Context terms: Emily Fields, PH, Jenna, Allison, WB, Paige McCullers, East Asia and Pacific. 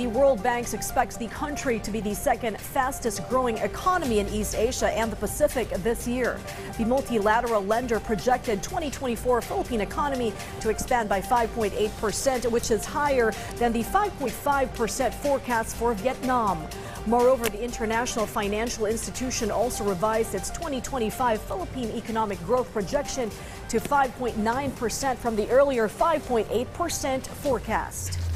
the World Bank expects the country to be the second fastest growing economy in East Asia and the Pacific this year. The multilateral lender projected 2024 Philippine economy to expand by 5.8%, which is higher than the 5.5% forecast for Vietnam. Moreover, the International Financial Institution also revised its 2025 Philippine economic growth projection to 5.9% from the earlier 5.8% forecast.